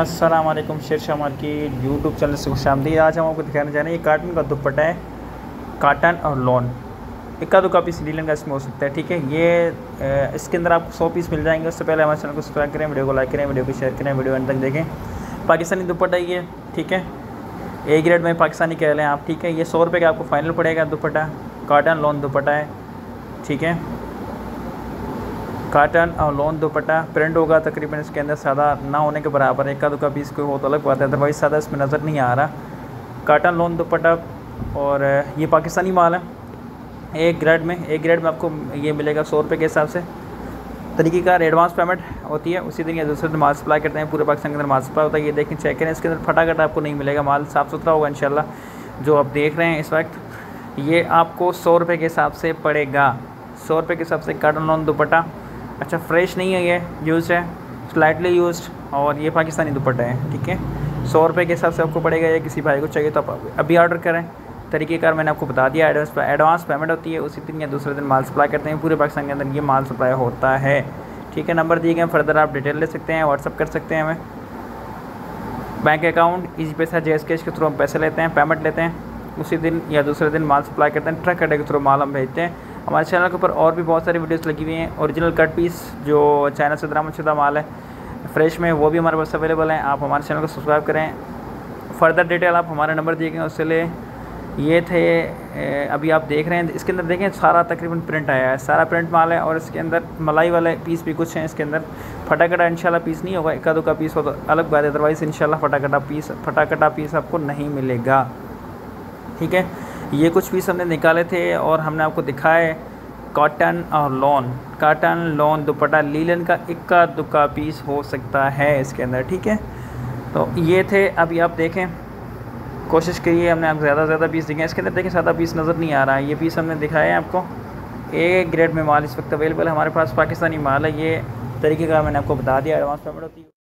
Aslam Sher Shah market YouTube channel से खुश आमदीद। आज हम आपको दिखाना चाह रहे हैं ये काटन का दुपट्टा है, काटन और लॉन इक्का दो कापी सीलन का इसमें हो सकता है। ठीक है, ये इसके अंदर आपको 100 पीस मिल जाएंगे। उससे पहले हमारे चैनल को सब्सक्राइब करें, वीडियो को लाइक करें, वीडियो को शेयर करें, वीडियो अंत तक देखें। पाकिस्तानी दुपट्टा ये, ठीक है, ए ग्रेड में पाकिस्तानी कह लें आप। ठीक है, ये 100 रुपये का आपको फाइनल पड़ेगा दुपट्टा, काटन लॉन दुपट्टा है। ठीक है, काटन और लॉन दुपट्टा प्रिंट होगा तकरीबन इसके अंदर, सादा ना होने के बराबर। एक आधो का पीस कोई हो तो अलग बात है, अदरवाइज सादा इसमें नज़र नहीं आ रहा। काटन लॉन दुपट्टा और ये पाकिस्तानी माल है एक ग्रेड में आपको ये मिलेगा 100 रुपये के हिसाब से। तरीक़ेकार एडवांस पेमेंट होती है, उसी दिन दूसरे दिन माल सप्लाई करते हैं। पूरे पाकिस्तान के अंदर माल सप्लाई होता है। ये देखें, चेक करें, इसके अंदर फटाफट आपको नहीं मिलेगा, माल साफ़ सुथरा होगा इंशाल्लाह। जो आप देख रहे हैं इस वक्त, ये आपको 100 रुपये के हिसाब से पड़ेगा। 100 रुपये के हिसाब से काटन लॉन दुपट्टा अच्छा फ्रेश नहीं है, ये यूज़ है, स्लाइटली यूज्ड, और ये पाकिस्तानी दुपट्टा है। ठीक है, 100 रुपये के हिसाब से आपको पड़ेगा। या किसी भाई को चाहिए तो आप अभी ऑर्डर करें। तरीक़ेकार मैंने आपको बता दिया, एडवांस पेमेंट होती है, उसी दिन या दूसरे दिन माल सप्लाई करते हैं। पूरे पाकिस्तान के अंदर ये माल सप्लाई होता है। ठीक है, नंबर दिए गए, फर्दर आप डिटेल ले सकते हैं, व्हाट्सअप कर सकते हैं हमें। बैंक अकाउंट ईजी पैसा जेएसकेच के थ्रू हम पैसे लेते हैं, पेमेंट लेते हैं, उसी दिन या दूसरे दिन माल सप्लाई करते हैं। ट्रक अड्डे के थ्रू माल हम भेजते हैं। हमारे चैनल के ऊपर और भी बहुत सारी वीडियोस लगी हुई हैं। ओरिजिनल कट पीस जो चाइना से दरामदशुदा माल है फ्रेश में, वो भी हमारे पास अवेलेबल हैं। आप हमारे चैनल को सब्सक्राइब करें। फर्दर डिटेल आप हमारा नंबर दिए गए उससे ले। ये थे, अभी आप देख रहे हैं इसके अंदर, देखें सारा तकरीबन प्रिंट आया है, सारा प्रिंट माल है। और इसके अंदर मलाई वाले पीस भी कुछ हैं इसके अंदर। फटाकटा इंशाल्लाह पीस नहीं होगा, इक्का दुक्का पीस हो तो अलग बात है, अदरवाइज़ इंशाल्लाह फटाकटा पीस आपको नहीं मिलेगा। ठीक है, ये कुछ पीस हमने निकाले थे और हमने आपको दिखाए। कॉटन और lawn, cotton lawn dupatta linen का इक्का दुक्का पीस हो सकता है इसके अंदर। ठीक है, तो ये थे, अभी आप देखें, कोशिश करिए, हमने आप ज़्यादा से ज़्यादा पीस दिखाए इसके अंदर। देखें सादा पीस नज़र नहीं आ रहा है, ये पीस हमने दिखाया है आपको। ए ग्रेड में माल इस वक्त अवेलेबल है हमारे पास, पाकिस्तानी माल है। ये तरीक़े का मैंने आपको बता दिया, एडवांस पेमेंट होती है।